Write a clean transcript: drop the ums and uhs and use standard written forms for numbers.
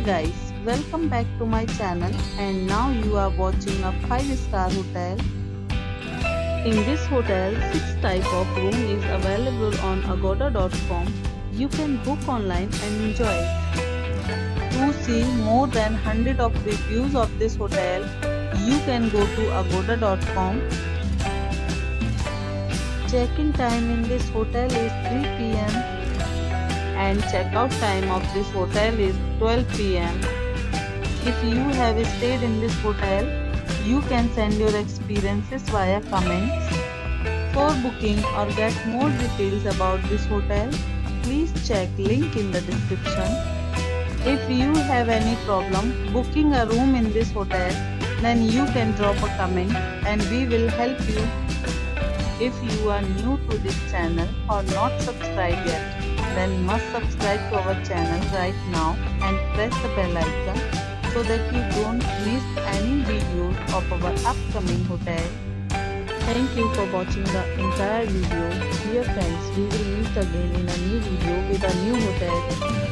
Dear guys, welcome back to my channel, and now you are watching a 5-star hotel. In this hotel, 6 type of room is available on agoda.com. You can book online and enjoy it. To see more than 100 of reviews of this hotel, you can go to agoda.com. Check-in time in this hotel is 3 p.m. and check-out time of this hotel is 12 p.m. If you have stayed in this hotel, you can send your experiences via comments. For booking or get more details about this hotel, please check link in the description. If you have any problem booking a room in this hotel, then you can drop a comment and we will help you. If you are new to this channel or not subscribed yet, then must subscribe to our channel right now and press the bell icon so that you don't miss any videos of our upcoming hotel. Thank you for watching the entire video. Dear friends, we will meet again in a new video with a new hotel.